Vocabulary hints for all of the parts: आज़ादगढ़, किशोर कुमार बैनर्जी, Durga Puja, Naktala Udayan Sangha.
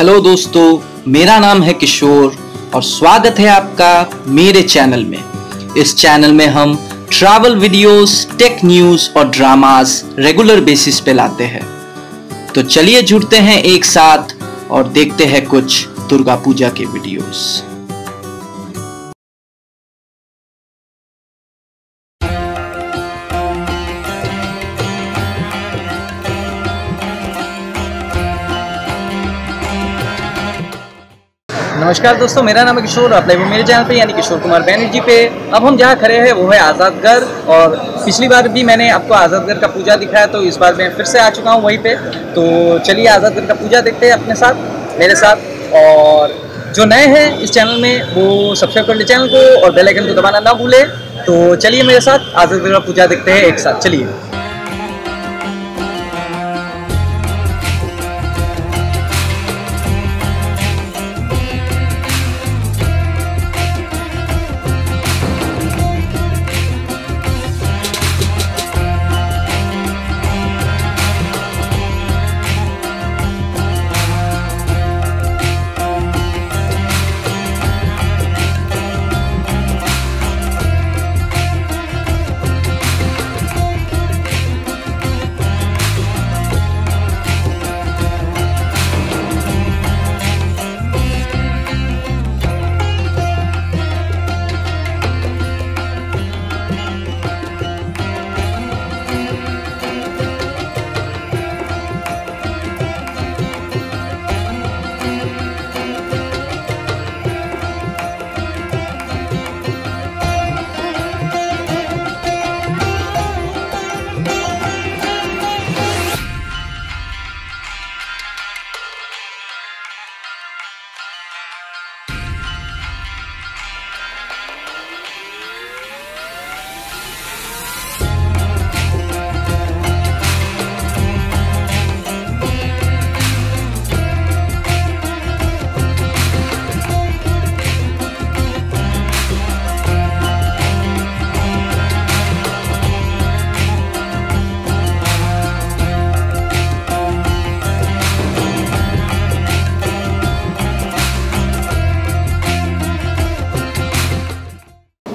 Hello दोस्तों, मेरा नाम है किशोर और स्वागत है आपका मेरे चैनल में। इस चैनल में हम ट्रैवल वीडियोस, टेक न्यूज़ और ड्रामास रेगुलर बेसिस पे लाते हैं। तो चलिए जुड़ते हैं एक साथ और देखते हैं कुछ दुर्गा पूजा के वीडियोस। नमस्कार दोस्तों, मेरा नाम है किशोर। आप लाइव मेरे चैनल पे यानी किशोर कुमार बैनर्जी पे। अब हम जहाँ खड़े हैं वो है आज़ादगढ़। और पिछली बार भी मैंने आपको आज़ादगढ़ का पूजा दिखाया, तो इस बार मैं फिर से आ चुका हूँ वहीं पे। तो चलिए आज़ादगढ़ का पूजा देखते हैं अपने साथ, मेरे साथ। और जो नए हैं इस चैनल में वो सब्सक्राइब कर ले चैनल को और बेल आइकन को दबाना ना भूलें। तो चलिए मेरे साथ आज़ादगढ़ का पूजा देखते हैं एक साथ, चलिए।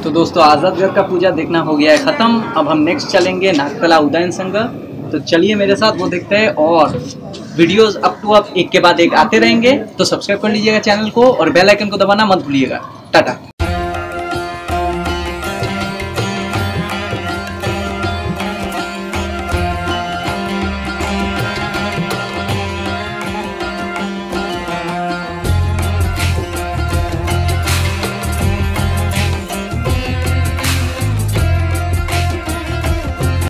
तो दोस्तों, आज़ादगढ़ का पूजा देखना हो गया है ख़त्म। अब हम नेक्स्ट चलेंगे नागतला उदयन संघ। तो चलिए मेरे साथ वो देखते हैं। और वीडियोस अप टू अप एक के बाद एक आते रहेंगे, तो सब्सक्राइब कर लीजिएगा चैनल को और बेल आइकन को दबाना मत भूलिएगा। टाटा।